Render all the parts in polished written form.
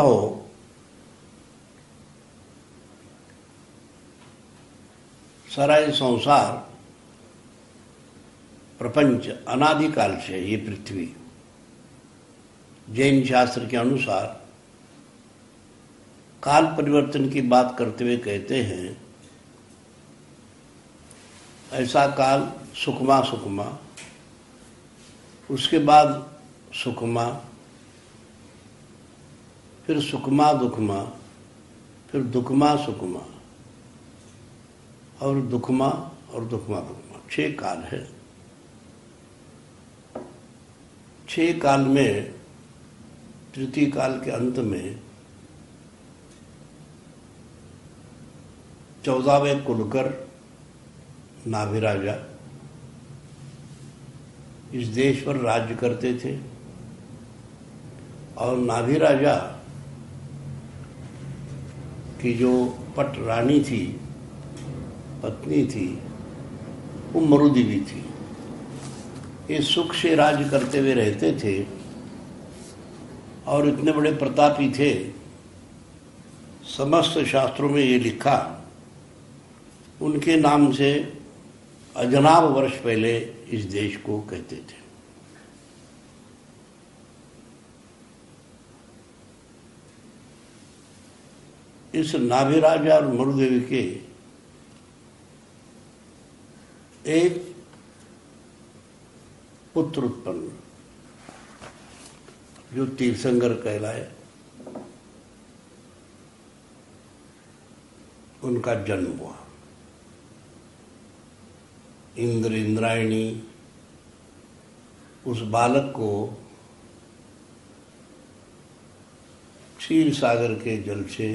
पाओ। सारा ये संसार प्रपंच अनादिकाल से ये पृथ्वी जैन शास्त्र के अनुसार काल परिवर्तन की बात करते हुए कहते हैं, ऐसा काल सुकमा सुकमा, उसके बाद सुकमा, फिर सुकमा दुखमा, फिर दुखमा सुकमा और दुखमा और दुखमा दुखमा, 6 काल है। 6 काल में तृतीय काल के अंत में 14वें कुलकर नाभी राजा इस देश पर राज्य करते थे और नाभी राजा की जो पट रानी थी, पत्नी थी, वो मरुदेवी थी। ये सुख से राज्य करते हुए रहते थे और इतने बड़े प्रतापी थे। समस्त शास्त्रों में ये लिखा उनके नाम से अजनाब वर्ष पहले इस देश को कहते थे। इस नाभी राजा और मरुदेवी के एक पुत्र उत्पन्न जो तीर्थंकर कहलाए, उनका जन्म हुआ। इंद्र इंद्रायणी उस बालक को क्षीर सागर के जल से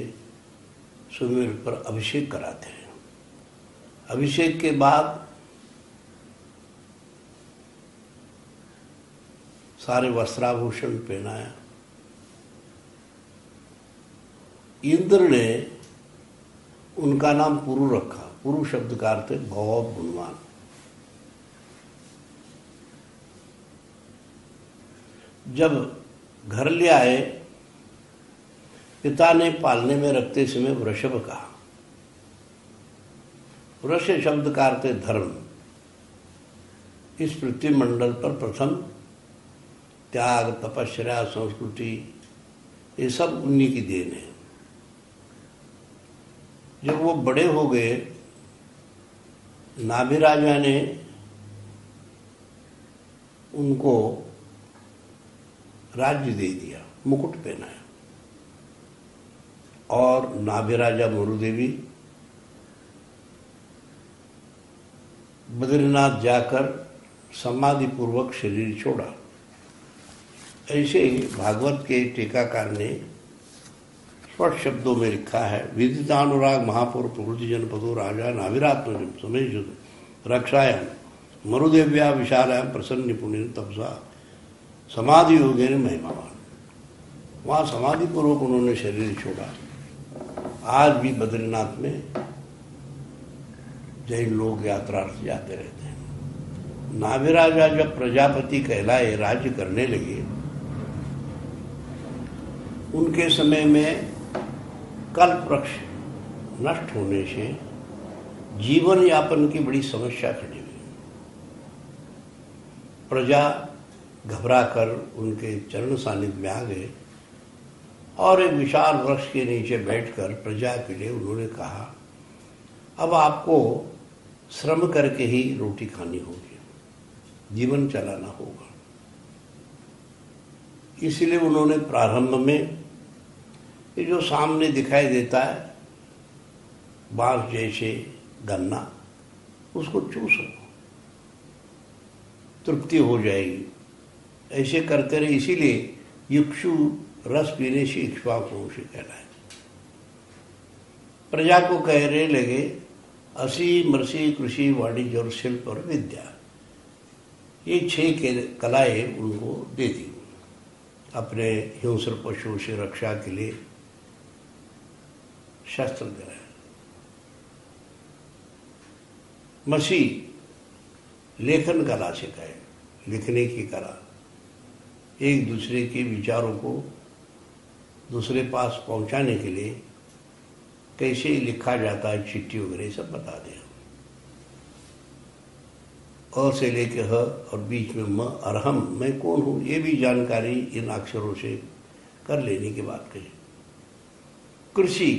सुमेर पर अभिषेक कराते हैं। अभिषेक के बाद सारे वस्त्राभूषण पहनाया। इंद्र ने उनका नाम पुरु रखा। पुरु शब्द का अर्थ है भव गुणवान। जब घर ले आए, पिता ने पालने में रखते समय वृषभ कहा। वृष शब्द का अर्थ है धर्म। इस पृथ्वी मंडल पर प्रथम त्याग, तपस्या, संस्कृति, ये सब उन्हीं की देन है। जब वो बड़े हो गए, नाभी राजा ने उनको राज्य दे दिया, मुकुट पहनाया और नाभी राजा मरुदेवी बद्रीनाथ जाकर समाधि पूर्वक शरीर छोड़ा। ऐसे भागवत के टीकाकार ने स्पष्ट शब्दों में लिखा है, विदितानुराग महापौर प्रकृति जनपदो राजा नाविरात्मजम समेशुद रक्षायाम मरुदेव्या विशालायाम प्रसन्न निपुण तपसा समाधि योगे ने महिमावान। वहाँ समाधि पूर्वक उन्होंने शरीर छोड़ा। आज भी बद्रीनाथ में जैन लोग यात्रार्थ जाते रहते हैं। नाभी राजा जब प्रजापति कहलाए, राज्य करने लगे, उनके समय में कल्प वृक्ष नष्ट होने से जीवन यापन की बड़ी समस्या खड़ी हुई। प्रजा घबराकर उनके चरण सानिध्य में आ गए और एक विशाल वृक्ष के नीचे बैठकर प्रजा के लिए उन्होंने कहा, अब आपको श्रम करके ही रोटी खानी होगी, जीवन चलाना होगा। इसलिए उन्होंने प्रारंभ में ये जो सामने दिखाई देता है बांस जैसे गन्ना, उसको चूसो, तृप्ति हो जाएगी। ऐसे करते रहे। इसीलिए युक्षु रस पीने से इक्ष्वाकुवंशी कहलाए। प्रजा को कहने लगे, असी मृषि कृषि वाणिज्य और शिल्प और विद्या, ये 6 कलाएं उनको दे दी अपने हिंस्र पशुओं से रक्षा के लिए। शस्त्र दे रहे हैं। मसी लेखन कला सिखाए, लिखने की कला, एक दूसरे के विचारों को दूसरे पास पहुंचाने के लिए कैसे लिखा जाता है, चिट्ठी वगैरह सब बता दें। अ से लेके ह और बीच में म और हम, मैं कौन हूँ, ये भी जानकारी इन अक्षरों से कर लेने की बात कही। कृषि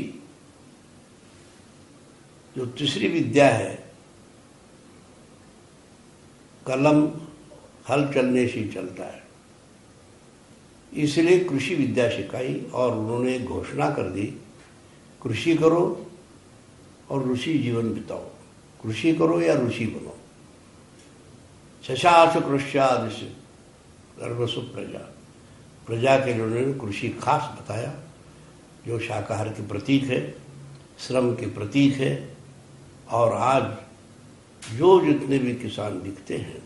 जो तीसरी विद्या है, कलम हल चलने से चलता है, इसलिए कृषि विद्या सिखाई और उन्होंने घोषणा कर दी कृषि करो और ऋषि जीवन बिताओ, कृषि करो या ऋषि बनो। शशास कृष्यादि सर्वसु प्रजा, प्रजा के लिए उन्होंने कृषि खास बताया जो शाकाहार के प्रतीक है, श्रम के प्रतीक है। और आज जो जितने भी किसान दिखते हैं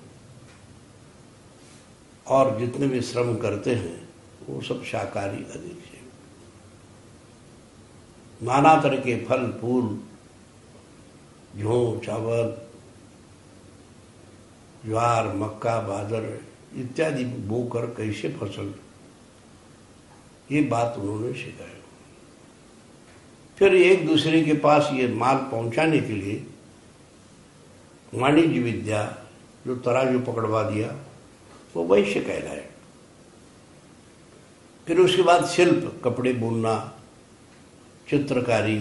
और जितने भी श्रम करते हैं वो सब शाकाहारी अधिक है। नाना तरह के फल फूल, गेहूँ, चावल, ज्वार, मक्का, बाजर इत्यादि बोकर कैसे फसल, ये बात उन्होंने सिखाई। फिर एक दूसरे के पास ये माल पहुंचाने के लिए वाणिज्य विद्या जो तराजू पकड़वा दिया वो वैश्य कहलाए। फिर उसके बाद शिल्प, कपड़े बुनना, चित्रकारी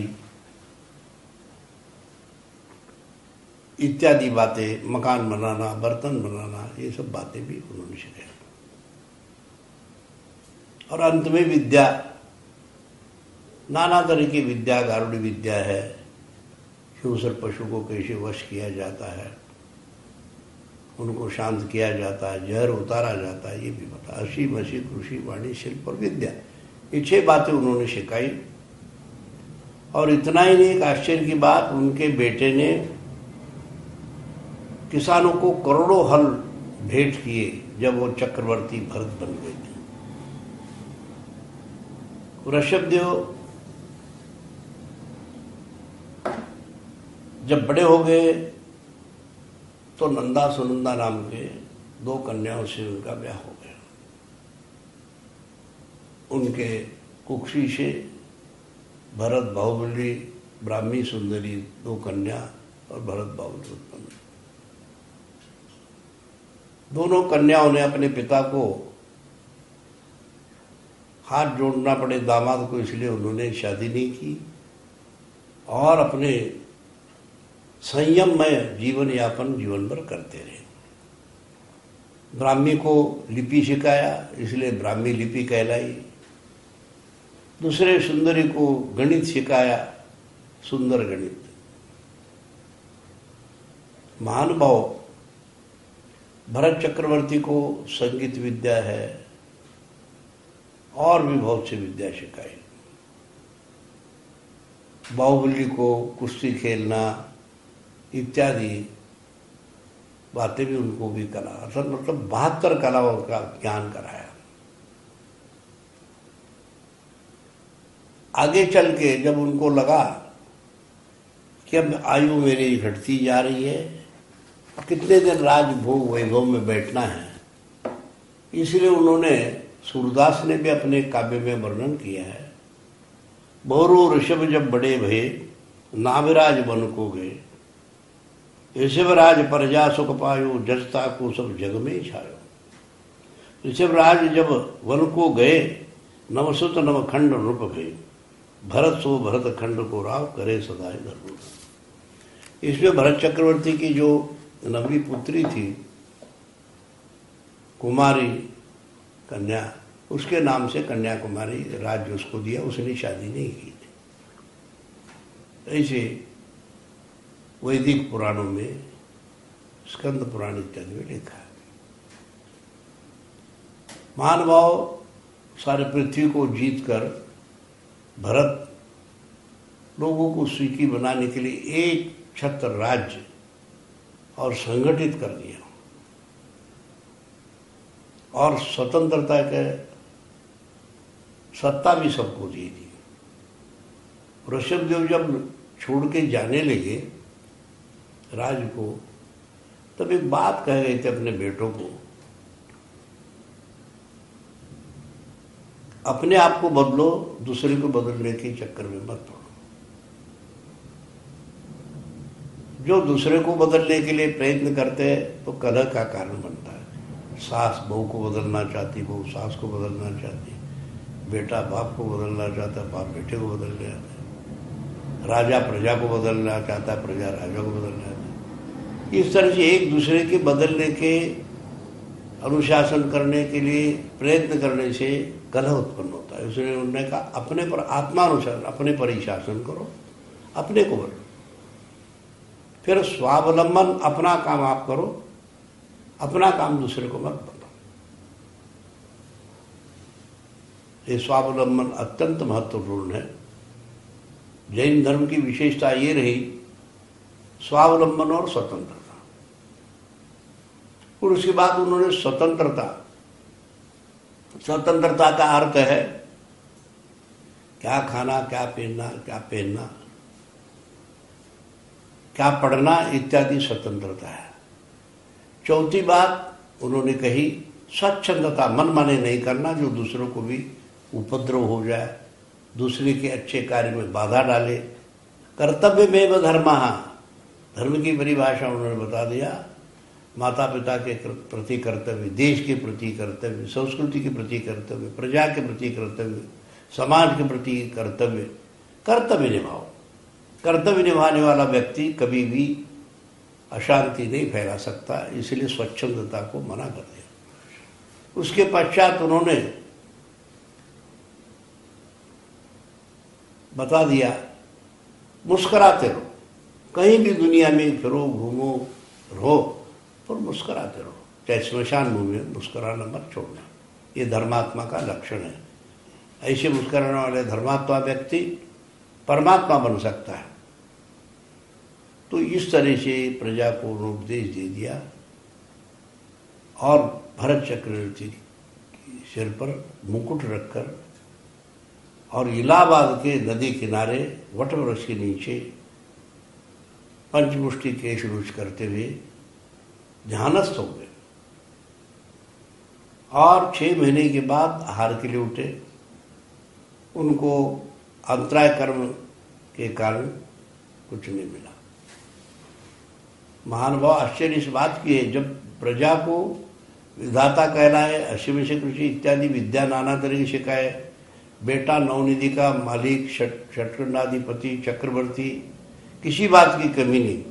इत्यादि बातें, मकान बनाना, बर्तन बनाना, ये सब बातें भी उन्होंने सिखाई। और अंत में विद्या, नाना तरह की विद्या, गारुड़ी विद्या है, हिंसक पशु को कैसे वश किया जाता है, उनको शांत किया जाता है, जहर उतारा जाता है, ये भी बता। असी मसी कृषि वाणी शिल्प और विद्या, ये 6 बातें उन्होंने सिखाई। और इतना ही नहीं, एक आश्चर्य की बात, उनके बेटे ने किसानों को करोड़ों हल भेंट किए जब वो चक्रवर्ती भरत बन गए थे। वृषभ जब बड़े हो गए तो नंदा सुनंदा नाम के 2 कन्याओं से उनका ब्याह हो गया। उनके कुक्षी से भरत, बाहुबली, ब्राह्मी, सुंदरी 2 कन्या और भरत बाहुबली उत्पन्न। दोनों कन्याओं ने अपने पिता को हाथ जोड़ना पड़े, दामाद को, इसलिए उन्होंने शादी नहीं की और अपने संयम में जीवन यापन जीवन भर करते रहे। ब्राह्मी को लिपि सिखाया, इसलिए ब्राह्मी लिपि कहलाई। दूसरे सुंदरी को गणित सिखाया, सुंदर गणित। महानुभाव भरत चक्रवर्ती को संगीत विद्या है और भी बहुत सी विद्या सिखाई। बाहुबली को कुश्ती खेलना इत्यादि बातें भी, उनको भी कला, अर्थात मतलब 72 कलाओं का ज्ञान कराया। आगे चल के जब उनको लगा कि अब आयु मेरी घटती जा रही है, कितने दिन राजभोग वैभव में बैठना है, इसलिए उन्होंने, सूरदास ने भी अपने काव्य में वर्णन किया है, बहुरो ऋषभ जब बड़े भये नाभी राजा बन को गए, ऋषभराज प्रजा सुख पायो जसता को सब जग में छायो। ऋषभराज जब वन को गए नवसुत नवखंड रूप गए, भरत सो भरत खंड को राव करे सदाए धर्म। इसमें भरत चक्रवर्ती की जो 9वीं पुत्री थी, कुमारी कन्या, उसके नाम से कन्याकुमारी राज्य उसको दिया, उसने शादी नहीं की थी। ऐसे वैदिक पुराणों में, स्कंद पुराणिक इत्यादि में लिखा है। महानुभाव सारे पृथ्वी को जीत कर भरत लोगों को सुखी बनाने के लिए एक छत्र राज्य और संगठित कर दिया और स्वतंत्रता के सत्ता भी सबको दे दी। वृषभदेव जब छोड़ के जाने लगे राज को, तब एक बात कह गए थे अपने बेटों को अपने आप को बदलो, दूसरे को बदलने के चक्कर में मत पड़ो। जो दूसरे को बदलने के लिए प्रयत्न करते हैं तो कलह का कारण बनता है। सास बहू को बदलना चाहती, बहू सास को बदलना चाहती, बेटा बाप को बदलना चाहता, बाप बेटे को बदलना चाहता, राजा प्रजा को बदलना चाहता, प्रजा राजा को बदलना चाहता। इस तरह से एक दूसरे के बदलने के, अनुशासन करने के लिए प्रयत्न करने से कलह उत्पन्न होता है। उसने उन्होंने कहा अपने पर आत्मानुशासन, अपने पर ही शासन करो, अपने को बदलो। फिर स्वावलंबन, अपना काम आप करो, अपना काम दूसरे को मत बताओ। ये स्वावलंबन अत्यंत महत्वपूर्ण है। जैन धर्म की विशेषता ये रही स्वावलंबन और स्वतंत्रता। और उसके बाद उन्होंने स्वतंत्रता का अर्थ है क्या खाना, क्या पीना, क्या पढ़ना इत्यादि स्वतंत्रता है। चौथी बात उन्होंने कही स्वच्छंदता, मनमाने नहीं करना, जो दूसरों को भी उपद्रव हो जाए, दूसरे के अच्छे कार्य में बाधा डाले। कर्तव्य में धर्म, धर्म की परिभाषा उन्होंने बता दिया। माता पिता के प्रति कर्तव्य, देश के प्रति कर्तव्य, संस्कृति के प्रति कर्तव्य, प्रजा के प्रति कर्तव्य, समाज के प्रति कर्तव्य, कर्तव्य निभाओ। कर्तव्य निभाने वाला व्यक्ति कभी भी अशांति नहीं फैला सकता, इसलिए स्वच्छंदता को मना कर दिया। उसके पश्चात उन्होंने बता दिया मुस्कुराते रहो, कहीं भी दुनिया में फिरो, घूमो, रहो, और मुस्कुराते रहो, चाहे स्मशान भूमि में मुस्कुराना मत छोड़ना। ये धर्मात्मा का लक्षण है। ऐसे मुस्कुराने वाले धर्मात्मा व्यक्ति परमात्मा बन सकता है। तो इस तरह से प्रजा को उपदेश दे दिया और भरत चक्रवर्ती के सिर पर मुकुट रखकर और इलाहाबाद के नदी किनारे वटवृक्ष के नीचे पंचमुष्टि केश रुच करते हुए ध्यानस्थ हो गए और 6 महीने के बाद आहार के लिए उठे। उनको अंतराय कर्म के कारण कुछ नहीं मिला। महानुभाव, आश्चर्य इस बात की है, जब प्रजा को विधाता कहलाए, अश्विनी से कृषि इत्यादि विद्या नाना तरीके से कहे, बेटा नवनिधि का मालिक, षटखंडाधिपति, चक्रवर्ती, किसी बात की कमी नहीं,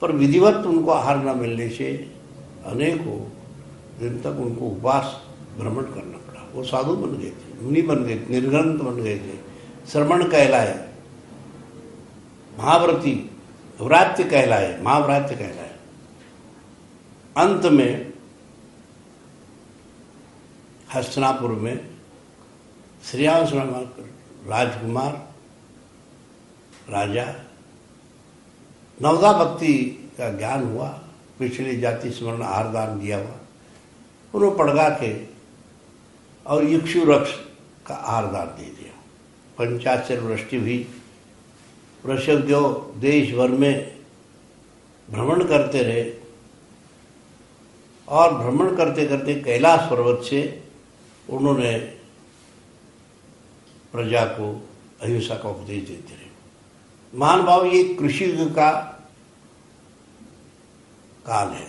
पर विधिवत उनको आहार न मिलने से अनेकों दिन तक उनको उपवास भ्रमण करना पड़ा। वो साधु बन गए थे, मुनि बन गए थे, निर्ग्रंथ बन गए थे, श्रमण कहलाए, महाव्रती व्रात्य कहलाए, महाव्रात्य कहलाए। अंत में हस्तिनापुर में श्रेयांश नामक राजा, नवदा भक्ति का ज्ञान हुआ, पिछले जाति स्मरण आहार दान दिया हुआ, उन्होंने पड़गा के और इक्षु रक्ष का आहार दान दे दिया। पंचाक्षर वृष्टि भी। वृषभ जो देश भर में भ्रमण करते रहे और भ्रमण करते करते कैलाश पर्वत से उन्होंने प्रजा को अहिंसा का उपदेश देते रहे। महानुभाव, ये कृषि युग का काल है।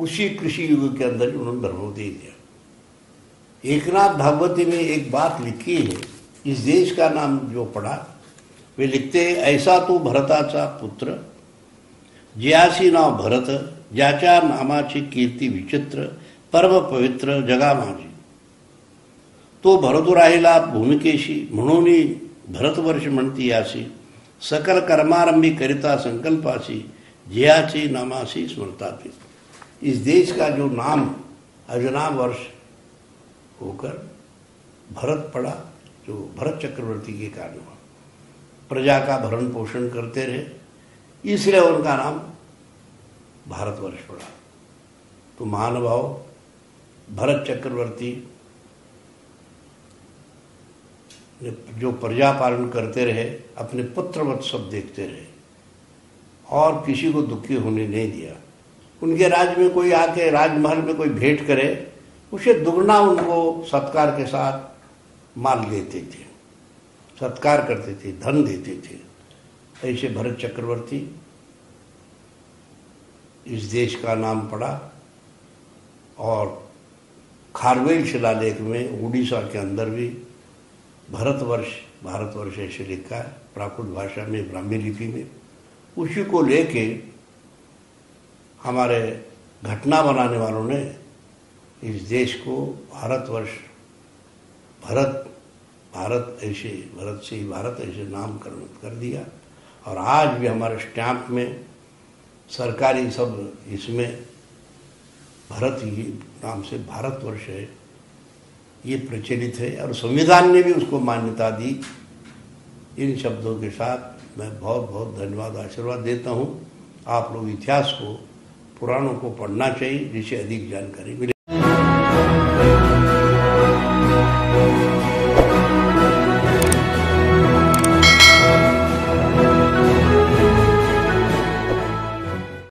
उसी कृषि युग के अंदर उन्होंने धर्म दे दिया। एकनाथ भागवती में एक बात लिखी है, इस देश का नाम जो पढ़ा, वे लिखते हैं, ऐसा तो भरताचा पुत्र ज्यासी नाव भरत, ज्याच्या नामाची कीर्ती विचित्र, परम पवित्र जगामाजी, तो भरतो राहिला भूमिकेशी, म्हणून भरतवर्ष म्हणती यासी, सकल कर्मारंभी करिता संकल्पासी, जियासी नामासी स्मृतापी। इस देश का जो नाम अजना वर्ष होकर भरत पड़ा, जो भरत चक्रवर्ती के कारण हुआ। प्रजा का भरण पोषण करते रहे, इसलिए उनका नाम भारतवर्ष पड़ा। तो महानुभाव, भरत चक्रवर्ती जो प्रजा पालन करते रहे, अपने पुत्रवत सब देखते रहे और किसी को दुखी होने नहीं दिया। उनके राज्य में कोई आके राजमहल में कोई भेंट करे, उसे दुगना उनको सत्कार के साथ माल देते थे, सत्कार करते थे, धन देते थे। ऐसे भरत चक्रवर्ती इस देश का नाम पड़ा और खारवेल शिलालेख में उड़ीसा के अंदर भी भारतवर्ष ऐसे लिखा है प्राकृत भाषा में, ब्राह्मी लिपि में। उसी को लेके हमारे घटना बनाने वालों ने इस देश को भारत ऐसे नाम कर दिया। और आज भी हमारे स्टैंप में सरकारी सब इसमें भारत ही नाम से भारतवर्ष है, ये प्रचलित है और संविधान ने भी उसको मान्यता दी। इन शब्दों के साथ मैं बहुत बहुत धन्यवाद आशीर्वाद देता हूँ। आप लोग इतिहास को, पुराणों को पढ़ना चाहिए जिससे अधिक जानकारी मिले।